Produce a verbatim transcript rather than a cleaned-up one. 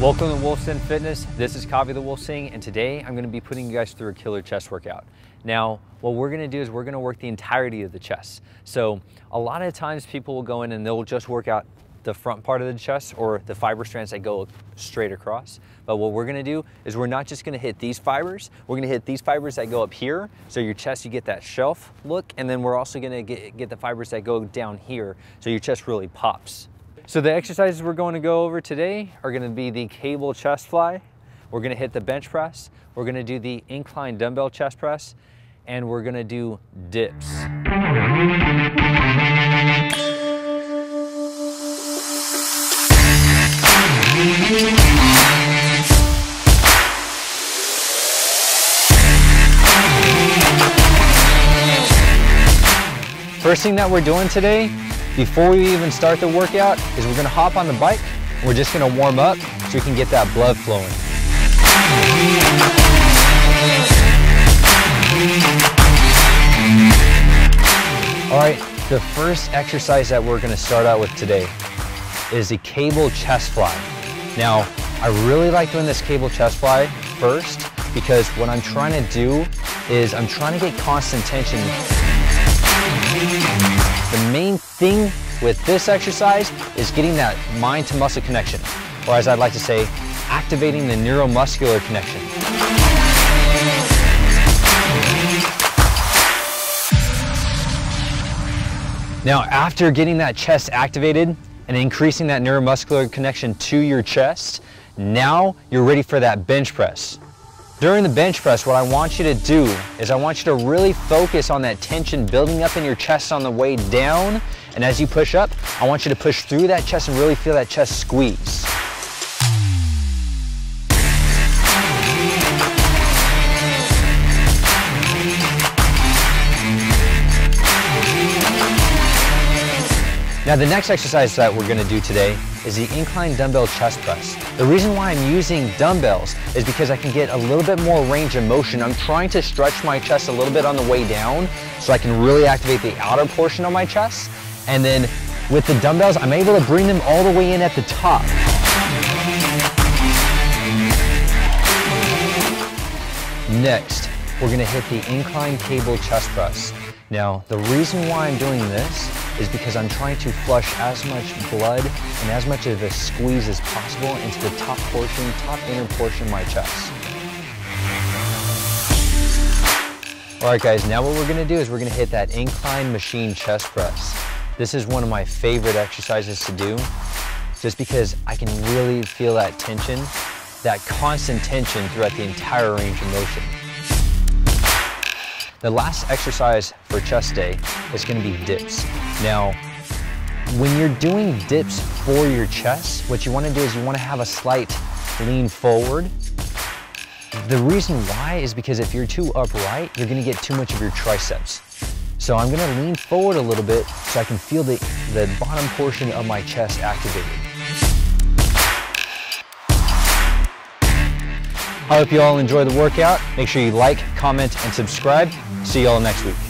Welcome to Wolf's Den Fitness. This is Kavi the Wolf Singh, and today I'm going to be putting you guys through a killer chest workout. Now, what we're going to do is we're going to work the entirety of the chest. So a lot of times people will go in and they'll just work out the front part of the chest or the fiber strands that go straight across. But what we're gonna do is we're not just gonna hit these fibers, we're gonna hit these fibers that go up here. So your chest, you get that shelf look, and then we're also gonna get, get the fibers that go down here. So your chest really pops. So the exercises we're going to go over today are gonna be the cable chest fly. We're gonna hit the bench press. We're gonna do the incline dumbbell chest press, and we're gonna do dips. First thing that we're doing today, before we even start the workout, is we're gonna hop on the bike, and we're just gonna warm up so we can get that blood flowing. All right, the first exercise that we're gonna start out with today is the cable chest fly. Now, I really like doing this cable chest fly first because what I'm trying to do is I'm trying to get constant tension. The main thing with this exercise is getting that mind to muscle connection, or as I'd like to say, activating the neuromuscular connection. Now, after getting that chest activated and increasing that neuromuscular connection to your chest, now you're ready for that bench press. During the bench press, what I want you to do is I want you to really focus on that tension building up in your chest on the way down. And as you push up, I want you to push through that chest and really feel that chest squeeze. Now, the next exercise that we're gonna do today is the incline dumbbell chest press. The reason why I'm using dumbbells is because I can get a little bit more range of motion. I'm trying to stretch my chest a little bit on the way down so I can really activate the outer portion of my chest. And then with the dumbbells, I'm able to bring them all the way in at the top. Next, we're gonna hit the incline cable chest press. Now, the reason why I'm doing this is because I'm trying to flush as much blood and as much of a squeeze as possible into the top portion, top inner portion of my chest. All right, guys, now what we're gonna do is we're gonna hit that incline machine chest press. This is one of my favorite exercises to do, just because I can really feel that tension, that constant tension throughout the entire range of motion. The last exercise for chest day is gonna be dips. Now, when you're doing dips for your chest, what you wanna do is you wanna have a slight lean forward. The reason why is because if you're too upright, you're gonna get too much of your triceps. So I'm gonna lean forward a little bit so I can feel the, the bottom portion of my chest activated. I hope you all enjoy the workout. Make sure you like, comment, and subscribe. See you all next week.